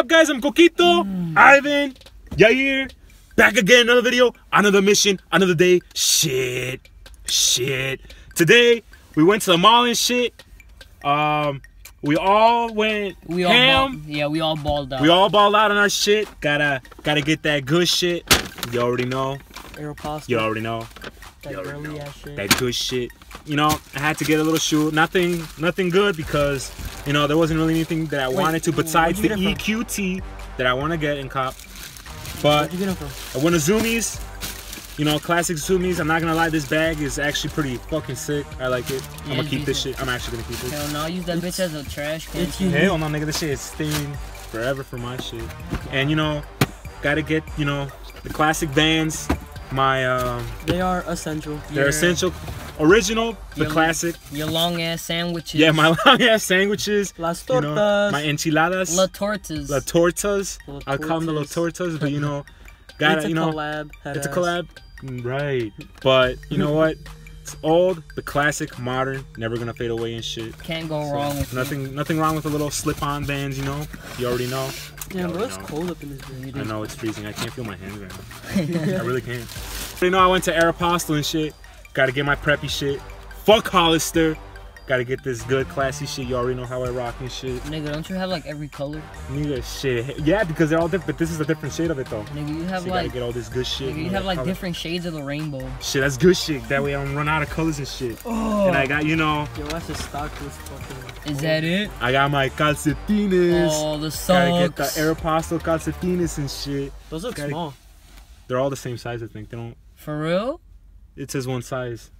up, guys? I'm Coquito, Ivan, Yair, back again, another video, another mission, another day. Shit. Today, we went to the mall and shit. We all went ham. Yeah, we all balled out. We all balled out on our shit. Gotta get that good shit. You already know. Aeropostale. You already know. That good shit. You know, I had to get a little shoe. Nothing good because, you know, there wasn't really anything that I wanted to besides the EQT that I want to get and cop. But I went to Zoomies. You know, classic Zoomies. I'm not gonna lie, this bag is actually pretty fucking sick. I like it. Yeah, I'm gonna keep this shit. I'm actually gonna keep it. Hell no, use that bitch as a trash can. Hell no, nigga, this shit is staying forever for my shit. And you know, gotta get, you know, the classic Vans. My they are essential. They're essential. Original, the classic. Your long ass sandwiches. Yeah, my long ass sandwiches. Las tortas. You know, my enchiladas. La tortas. I'll call them the La Tortas, but you know, gotta, you know, collab, it's a collab. Right. But you know what? It's old, the classic, modern, never gonna fade away and shit. Can't go wrong with nothing wrong with a little slip-on Vans, you know. You already know. Damn, bro, it's cold up in this room. I know, it's freezing. I can't feel my hands right now. I really can't. You know, I went to Aeropostale and shit. Gotta get my preppy shit. Fuck Hollister. Gotta get this good classy shit. You already know how I rock and shit. Nigga, don't you have like every color? Nigga, shit. Yeah, because they're all different, but this is a different shade of it though. Nigga, you have so you gotta get all this good shit. Nigga, you have like color. Different shades of the rainbow. Shit, that's good shit. That way I don't run out of colors and shit. Oh. And I got, you know. Yo, that's just stock this fucking. Is that it? I got my calcetines. Oh, the socks. Gotta get the Aeropostale calcetines and shit. Those look small. They're all the same size, I think. They don't. For real? It says one size.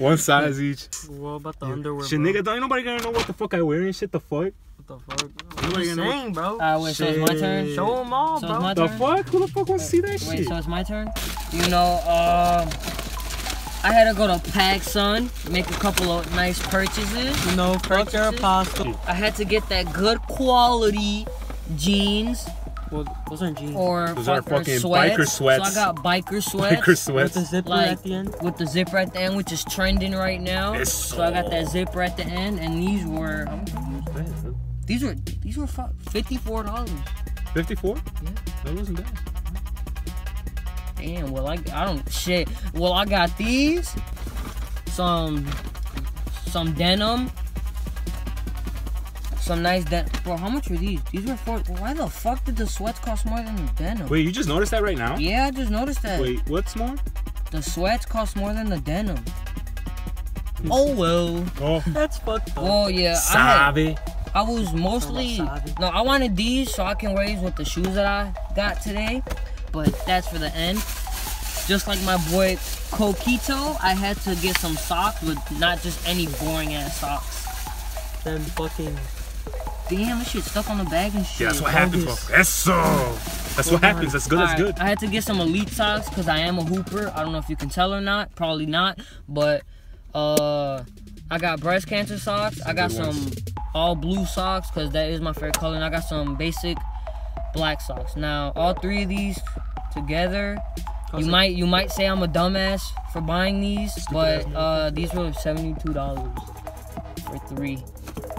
One size each. What about the underwear? Shit, bro? Nigga, don't nobody gonna know what the fuck I wear and shit. The fuck? What the fuck? Nobody gonna know, bro. Wait, so it's my turn. Show them all, so bro. The fuck? Who the fuck wants to see that shit? Wait, so it's my turn. You know, I had to go to PacSun, make a couple of nice purchases. You know, fuck Aeropostale. I had to get that good quality jeans. Well, those aren't jeans. Those are fucking sweats. Biker sweats. So I got biker sweats. Biker sweats. With the zipper at the end. With the zipper at the end, which is trending right now. So I got that zipper at the end, and these were. These were $54. 54? Yeah. That wasn't bad. Damn. Well, I don't shit. Well, I got these. Some denim. Some nice denim. Bro, how much were these? These were $4. Why the fuck did the sweats cost more than the denim? Wait, you just noticed that right now? Yeah, I just noticed that. Wait, what's more? The sweats cost more than the denim. Oh, well. Oh. That's fucked up. Oh, yeah. Sorry. I was mostly... No, I wanted these so I can wear these with the shoes that I got today. But that's for the end. Just like my boy Coquito, I had to get some socks, but not just any boring-ass socks. Them fucking... Damn, this shit stuck on the bag and shit. Yeah, that's what happens, bro. That's what happens. That's good, that's good. I had to get some elite socks because I am a hooper. I don't know if you can tell or not. Probably not. But I got breast cancer socks. I got some all blue socks because that is my favorite color. And I got some basic black socks. Now, all three of these together, you might say I'm a dumbass for buying these, but these were $72 for three.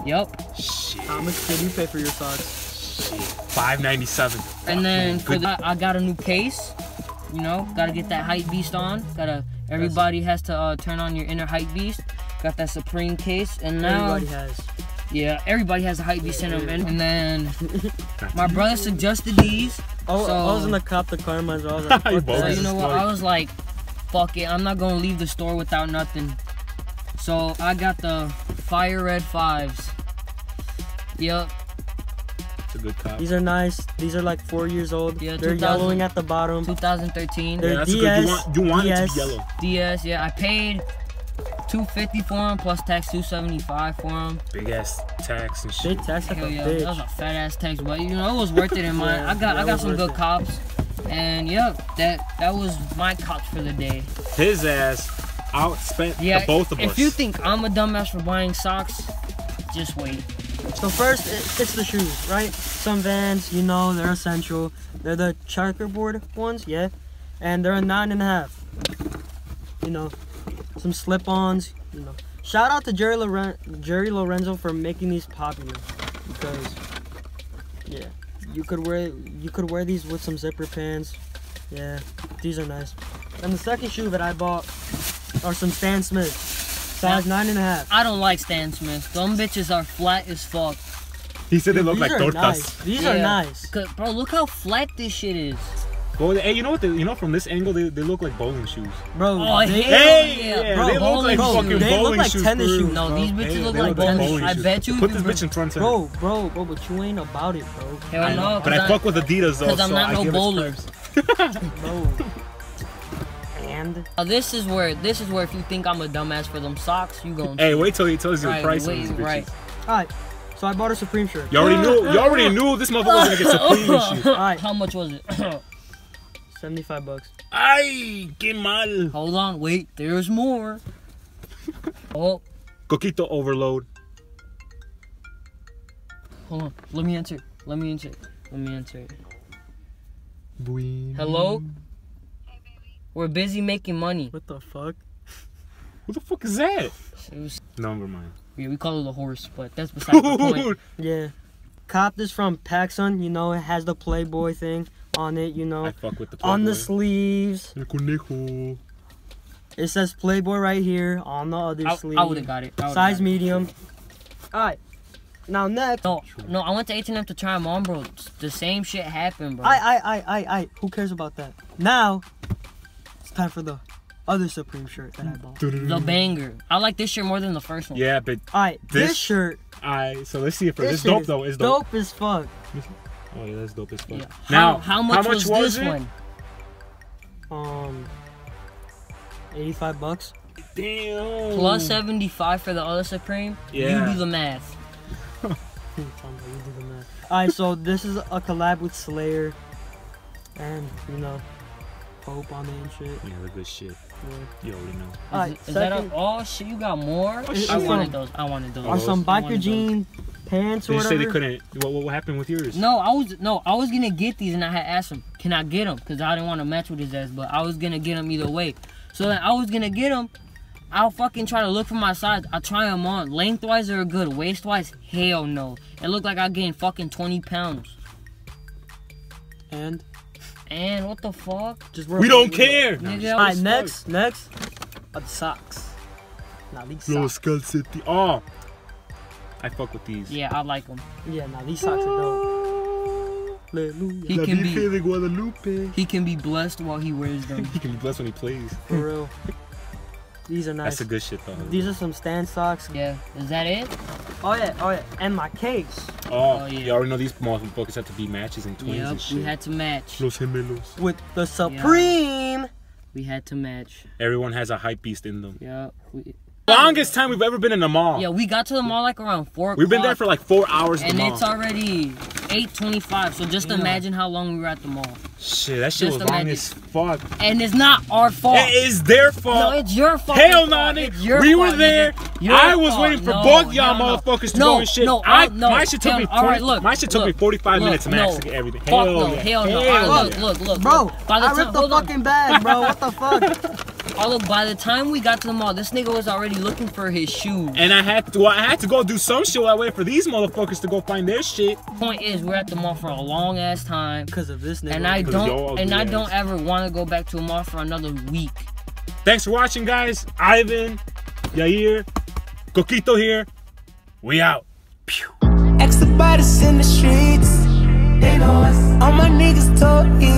Yup. Shit. How much did you pay for your socks? Shit. $5.97. And then for the, I got a new case. You know, gotta get that hype beast on. Everybody has to turn on your inner hype beast. Got that Supreme case, and now everybody has. Yeah, everybody has a hype beast in them. And then my brother suggested these. Oh, so, I was gonna cop the car myself. So you know what? I was like, fuck it. I'm not gonna leave the store without nothing. So I got the Fire Red Fives. Yep. It's a good cop. These are nice. These are like 4 years old. Yeah, they're yellowing at the bottom. 2013. They're DS. You want it to be yellow. DS. Yeah, I paid $250 for them plus tax $275 for them. Big ass tax and shit. Big tax. Hell like a bitch. That was a fat ass tax, but you know it was worth it in mine. Yeah, I got some good cops, and yep, that was my cops for the day. His ass outspent both of us. If you think I'm a dumbass for buying socks, just wait. So first, it's the shoes, right? Some Vans, you know, they're essential. They're the checkerboard ones, yeah. And they're a 9.5. You know, some slip-ons, you know. Shout out to Jerry Lorenzo for making these popular. Because Yeah, you could wear these with some zipper pants. Yeah, these are nice. And the second shoe that I bought are some Stan Smiths, size 9.5. I don't like Stan Smiths. Them bitches are flat as fuck. He said they look like tortas. Nice. These are nice. Bro, look how flat this shit is. Well, hey, you know what? You know, from this angle, they look like bowling shoes. Bro, bro, they look like fucking bowling shoes. Tennis shoes. No, these bitches look like tennis shoes. I bet you. Put this bitch in front of me. Bro, but you ain't about it, bro. Hell I know. But I fuck with Adidas, though. Because I'm not no bowler. Bro. Now this is where if you think I'm a dumbass for them socks, you gonna. Hey, wait till he tells you the price on these bitches. Right. All right. So I bought a Supreme shirt. You already knew. You already knew this motherfucker was gonna get Supreme shit. All right. How much was it? $75. Ay, que mal. Hold on, wait. There's more. Oh. Coquito overload. Hold on. Let me answer. Hello. Hey, baby. We're busy making money. What the fuck? What the fuck is that? Never mind. Yeah, we call it a horse, but that's beside the point. Yeah. Cop this from PacSun. You know, it has the Playboy thing on it. You know, I fuck with the Playboy. On the sleeves. It says Playboy right here on the other sleeve. I would have got it. Size medium. All right. Now next. No, I went to H&M to try them on, bro. The same shit happened, bro. I. Who cares about that? Now, it's time for the other Supreme shirt that I bought. The banger. I like this shirt more than the first one. Yeah, but alright, this shirt. Alright, so let's see if it's dope though. It's dope. Dope as fuck. Oh yeah, that's dope as fuck. Yeah. Now, how much was this one? 85 bucks. Damn. Plus 75 for the other Supreme. Yeah. You do the math. Alright, so this is a collab with Slayer, and you know, Pope on it and shit. Yeah, the good shit. Yeah. You already know. Alright, is that all? Oh shit, you got more? Oh, shit. I wanted those. Or some biker jean pants or whatever. You said they couldn't. What happened with yours? No, I was gonna get these, and I had asked him, can I get them? Cause I didn't want to match with his ass, but I was gonna get them either way. So then I was gonna get them. I'll fucking try to look for my size. I try them on. Lengthwise, they're good. Waist-wise, hell no. It looked like I gained fucking 20 pounds. And what the fuck? Just we don't care. Alright, next are the socks. Now these socks. Oh, I fuck with these. Yeah, I like them. Yeah, now these socks are dope. He can be blessed while he wears them. He can be blessed when he plays. For real. These are nice. That's a good shit though. These are some Stan socks. Yeah. Is that it? Oh yeah. And my case. Oh yeah. You already know these motherfuckers have to be matches and twins and shit. We had to match. Los gemelos. With the Supreme. Yeah. We had to match. Everyone has a hype beast in them. Yeah. Longest time we've ever been in the mall. Yeah, we got to the mall like around 4 o'clock. We've been there for like 4 hours. And it's already 8:25. So just imagine how long we were at the mall. Shit, that shit was long as fuck. And it's not our fault. It is their fault. No, it's your fault. Hell no, nigga. We were there. I was waiting for both y'all motherfuckers to go and shit. My shit took me 45 minutes max to get everything. Hell no. Hell no. Look. Bro, I ripped the fucking bag, bro. What the fuck? Although by the time we got to the mall, this nigga was already looking for his shoes. And I had to go do some shit while I waited for these motherfuckers to go find their shit. Point is, we're at the mall for a long ass time because of this nigga. And I don't ever want to go back to a mall for another week. Thanks for watching, guys. Ivan, Yair, Coquito here. We out. Pew. Exobitus in the streets. They know us. All my niggas told me.